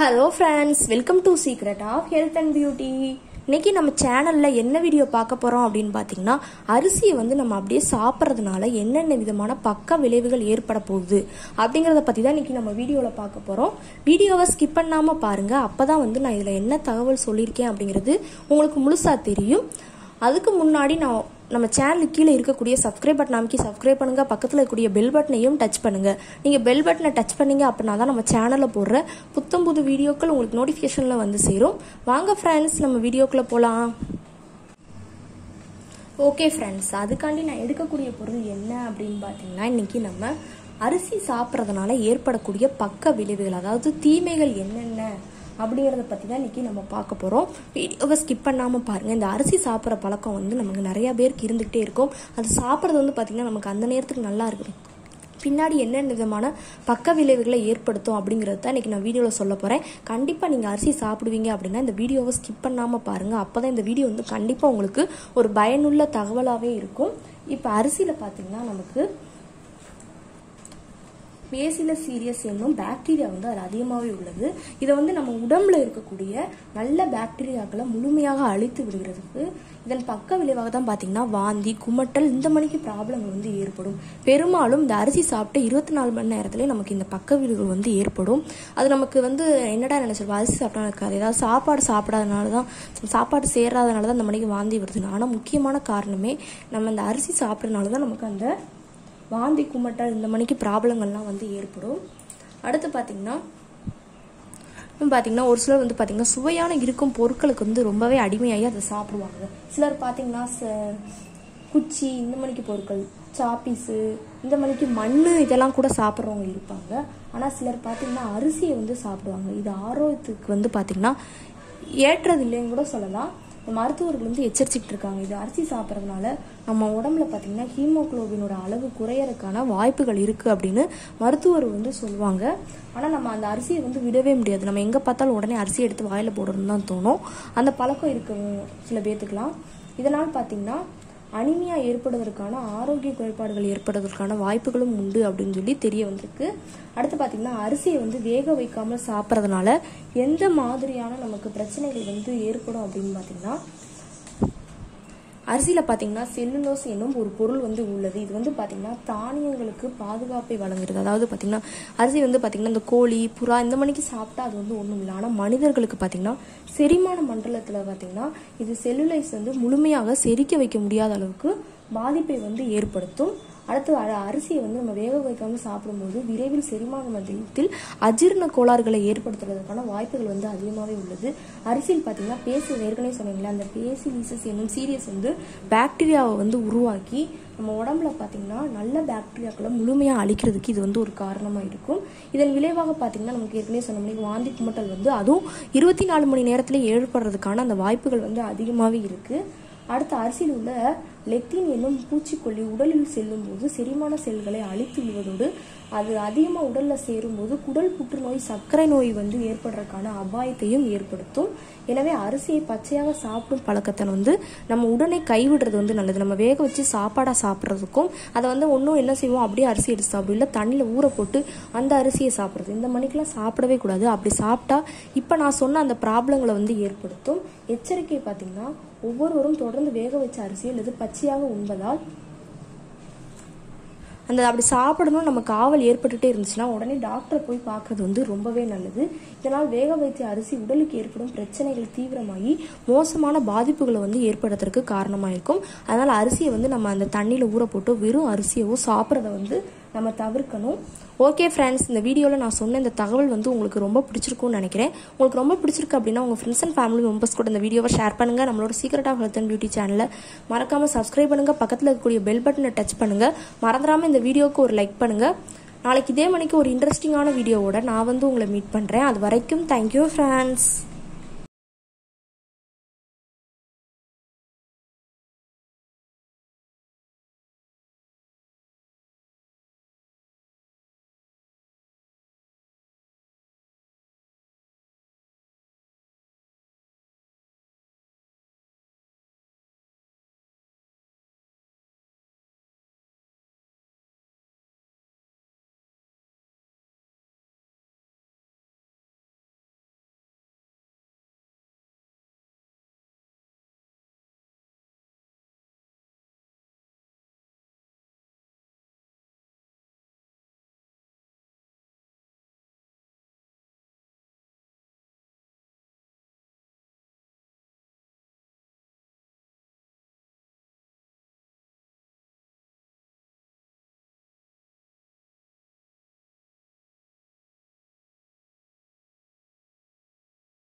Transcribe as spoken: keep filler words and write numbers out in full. Hello friends, welcome to secret of health and beauty. இன்றைக்கி நம்ம சேனலில் என்ன வீடியோ பார்க்க போகிறோம் அப்படின்னு பார்த்தீங்கன்னா, அரிசியை வந்து நம்ம அப்படியே சாப்பிட்றதுனால என்னென்ன விதமான பக்க விளைவுகள் ஏற்பட போகுது அப்படிங்கிறத பற்றி தான் இன்றைக்கி நம்ம வீடியோவில் பார்க்க போகிறோம். வீடியோவை ஸ்கிப் பண்ணாமல் பாருங்கள். அப்போ தான் வந்து நான் இதில் என்ன தகவல் சொல்லியிருக்கேன் அப்படிங்கிறது உங்களுக்கு முழுசாக தெரியும். அதுக்கு முன்னாடி நான் நம்ம சேனலுக்கு கீழே இருக்கக்கூடிய சப்ஸ்கிரைப் பட்டன் அமைக்கி சப்ஸ்கிரைப் பண்ணுங்கள். பக்கத்தில் இருக்கக்கூடிய பெல் பட்டனையும் டச் பண்ணுங்கள். நீங்கள் பெல் பட்டனை டச் பண்ணிங்க அப்படின்னா தான் நம்ம சேனலில் போடுற புத்தம் புது வீடியோக்கள் உங்களுக்கு நோட்டிஃபிகேஷனில் வந்து சேரும். வாங்க ஃப்ரெண்ட்ஸ், நம்ம வீடியோக்குள்ளே போகலாம். ஓகே ஃப்ரெண்ட்ஸ், அதுக்காண்டி நான் எடுக்கக்கூடிய பொருள் என்ன அப்படின்னு பார்த்தீங்கன்னா, இன்றைக்கி நம்ம அரிசி சாப்பிட்றதுனால ஏற்படக்கூடிய பக்க விளைவுகள், அதாவது தீமைகள் என்னென்ன அப்படிங்கிறத பற்றி தான் இன்றைக்கி நம்ம பார்க்க போகிறோம். வீடியோவை ஸ்கிப் பண்ணாமல் பாருங்கள். இந்த அரிசி சாப்பிட்ற பழக்கம் வந்து நமக்கு நிறையா பேருக்கு இருந்துக்கிட்டே இருக்கும். அது சாப்பிட்றது வந்து பார்த்திங்கன்னா நமக்கு அந்த நேரத்துக்கு நல்லா இருக்கும், பின்னாடி என்னென்ன விதமான பக்க விளைவுகளை ஏற்படுத்தும் அப்படிங்கிறது தான் இன்றைக்கி நான் வீடியோவில் சொல்ல போகிறேன். கண்டிப்பாக நீங்கள் அரிசி சாப்பிடுவீங்க அப்படின்னா இந்த வீடியோவை ஸ்கிப் பண்ணாமல் பாருங்கள். அப்போ தான் இந்த வீடியோ வந்து கண்டிப்பாக உங்களுக்கு ஒரு பயனுள்ள தகவலாகவே இருக்கும். இப்போ அரிசியில் பார்த்திங்கன்னா நமக்கு பேசிலஸ் சீரியஸ் என்னும் பாக்டீரியா வந்து அது அதிகமாகவே உள்ளது. இதை வந்து நம்ம உடம்புல இருக்கக்கூடிய நல்ல பாக்டீரியாக்களை முழுமையாக அழித்து விடுகிறதுக்கு இதன் பக்க விளைவாக தான் பார்த்திங்கன்னா வாந்தி, குமட்டல், இந்த மணிக்கு ப்ராப்ளம் வந்து ஏற்படும். பெரும்பாலும் இந்த அரிசி சாப்பிட்டு இருபத்தி நாலு மணி நேரத்துலேயே நமக்கு இந்த பக்க விளைவுகள் வந்து ஏற்படும். அது நமக்கு வந்து என்னடா நினச்சிருப்போம், அரிசி சாப்பிட்டா இருக்காது, ஏதாவது சாப்பாடு சாப்பிடாதனால தான், சாப்பாடு சேராதனால தான் இந்த மணிக்கு வாந்தி வருதுன்னு. ஆனால் முக்கியமான காரணமே நம்ம இந்த அரிசி சாப்பிட்றதுனால தான் நமக்கு அந்த வாந்தி, குமட்டல், இந்த மணிக்கு ப்ராப்ளங்கள்லாம் வந்து ஏற்படும். அடுத்து பார்த்திங்கன்னா பார்த்திங்கன்னா ஒரு சிலர் வந்து பார்த்திங்கன்னா சுவையான இருக்கும் பொருட்களுக்கு வந்து ரொம்பவே அடிமையாகி அதை சாப்பிடுவாங்க. சிலர் பார்த்திங்கன்னா குச்சி, இந்த மணிக்கு பொருட்கள், சாப்பீஸு, இந்த மணிக்கு மண், இதெல்லாம் கூட சாப்பிட்றவங்க இருப்பாங்க. ஆனால் சிலர் பார்த்திங்கன்னா அரிசியை வந்து சாப்பிடுவாங்க. இது ஆரோக்கியத்துக்கு வந்து பார்த்திங்கன்னா ஏற்றது இல்லைன்னு கூட சொல்லலாம். மருத்துவர்கள் வந்து எச்சரிச்சுட்டு இருக்காங்க. இது அரிசி சாப்பிட்றதுனால நம்ம உடம்புல பார்த்திங்கன்னா ஹீமோக்ளோபினோட அளவு குறையறதுக்கான வாய்ப்புகள் இருக்குது அப்படின்னு மருத்துவர் வந்து சொல்லுவாங்க. ஆனால் நம்ம அந்த அரிசியை வந்து விடவே முடியாது. நம்ம எங்கே பார்த்தாலும் உடனே அரிசி எடுத்து வாயில் போடுறதுன்னு தான் தோணும். அந்த பழக்கம் இருக்கணும் சில பேர்த்துக்கலாம். இதனால் பார்த்திங்கன்னா அனிமியா ஏற்படுவதற்கான, ஆரோக்கிய குறைபாடுகள் ஏற்படுவதற்கான வாய்ப்புகளும் உண்டு அப்படின்னு சொல்லி தெரிய வந்திருக்கு. அடுத்து பார்த்திங்கன்னா அரிசியை வந்து வேக வைக்காமல் சாப்பிட்றதுனால எந்த மாதிரியான நமக்கு பிரச்சனைகள் வந்து ஏற்படும் அப்படின்னு பார்த்திங்கன்னா, அரிசியில் பார்த்திங்கன்னா செல்லுலோஸ் என்னும் ஒரு பொருள் வந்து உள்ளது. இது வந்து பார்த்திங்கன்னா தானியங்களுக்கு பாதுகாப்பை வழங்குகிறது. அதாவது பார்த்திங்கன்னா அரிசி வந்து பார்த்திங்கன்னா இந்த கோழி, புறா, இந்த மணிக்கு சாப்பிட்டா அது வந்து ஒன்றும் இல்லை. ஆனால் மனிதர்களுக்கு பார்த்திங்கன்னா செரிமான மண்டலத்தில் பார்த்திங்கன்னா இது செல்லுலைஸ் வந்து முழுமையாக செரிக்க வைக்க முடியாத அளவுக்கு பாதிப்பை வந்து ஏற்படுத்தும். அடுத்து அரிசியை வந்து நம்ம வேக வைக்காமல் சாப்பிடும்போது விரைவில் செரிமான மண்டலத்தில் அஜீரண கோளாறுகளை ஏற்படுத்துவதற்கான வாய்ப்புகள் வந்து அதிகமாகவே உள்ளது. அரிசியில் பார்த்திங்கன்னா பேசி, ஏற்கனவே சொன்னீங்களா, அந்த பேசிலீசஸ் என்னும் சீரியஸ் வந்து பாக்டீரியாவை வந்து உருவாக்கி நம்ம உடம்புல பார்த்திங்கன்னா நல்ல பாக்டீரியாக்களை முழுமையாக அழிக்கிறதுக்கு இது வந்து ஒரு காரணமாக இருக்கும். இதன் விளைவாக பார்த்திங்கன்னா நமக்கு ஏற்கனவே சொன்ன மணிக்கு வாந்தி, குமட்டல் வந்து அதுவும் இருபத்தி நாலு மணி நேரத்தில் ஏற்படுறதுக்கான அந்த வாய்ப்புகள் வந்து அதிகமாகவே இருக்குது. அடுத்து அரிசியில் உள்ள லெக்டின் என்னும் பூச்சிக்கொல்லி உடலில் செல்லும் போது செரிமான செல்களை அழித்து விடுவதோடு அது அதிகமாக உடலில் சேரும்போது குடல் புற்றுநோய், சர்க்கரை நோய் வந்து ஏற்படுறதுக்கான அபாயத்தையும் ஏற்படுத்தும். எனவே அரிசியை பச்சையாக சாப்பிடும் பழக்கத்தை வந்து நம்ம உடனே கைவிடுறது வந்து நல்லது. நம்ம வேக வச்சு சாப்பாடாக சாப்பிட்றதுக்கும் அதை வந்து ஒன்றும் என்ன செய்வோம், அப்படியே அரிசி எடுத்து சாப்பிடும், இல்லை தண்ணியில் ஊற போட்டு அந்த அரிசியை சாப்பிட்றது, இந்த மணிக்கெலாம் சாப்பிடவே கூடாது. அப்படி சாப்பிட்டா இப்போ நான் சொன்ன அந்த ப்ராப்ளங்களை வந்து ஏற்படுத்தும். எச்சரிக்கை பார்த்திங்கன்னா ஒவ்வொருவரும் தொடர்ந்து வேக வச்ச அரிசியை அல்லது பச்சையாக உண்பதால் அந்த அப்படி சாப்பிடணும்னு நமக்கு ஆவல் ஏற்பட்டுகிட்டே இருந்துச்சுன்னா உடனே டாக்டரை போய் பார்க்குறது வந்து ரொம்பவே நல்லது. இதனால் வேக வைத்த அரிசி உடலுக்கு ஏற்படும் பிரச்சனைகள் தீவிரமாகி மோசமான பாதிப்புகளை வந்து ஏற்படுத்துறதுக்கு காரணமாக இருக்கும். அதனால் அரிசியை வந்து நம்ம அந்த தண்ணியில் ஊற போட்டு வெறும் அரிசியவோ சாப்பிட்றத வந்து நம்ம தவிர்க்கணும். ஓகே ஃப்ரெண்ட்ஸ், இந்த வீடியோவில் நான் சொன்ன இந்த தகவல் வந்து உங்களுக்கு ரொம்ப பிடிச்சிருக்கும்னு நினைக்கிறேன். உங்களுக்கு ரொம்ப பிடிச்சிருக்கு அப்படின்னா உங்கள் ஃப்ரெண்ட்ஸ் அண்ட் ஃபேமிலி மெம்பர்ஸ் கூட இந்த வீடியோவை ஷேர் பண்ணுங்கள். நம்மளோட secret of health and beauty சேனலை மறக்காமல் சப்ஸ்கிரைப் பண்ணுங்கள். பக்கத்தில் இருக்கக்கூடிய பெல் பட்டனை டச் பண்ணுங்கள். மறந்துடாமல் இந்த வீடியோவுக்கு ஒரு லைக் பண்ணுங்கள். நாளைக்கு இதே மணிக்கு ஒரு இன்ட்ரெஸ்டிங்கான வீடியோவோட நான் வந்து உங்களை மீட் பண்ணுறேன். அது வரைக்கும் தேங்க்யூ ஃப்ரெண்ட்ஸ்.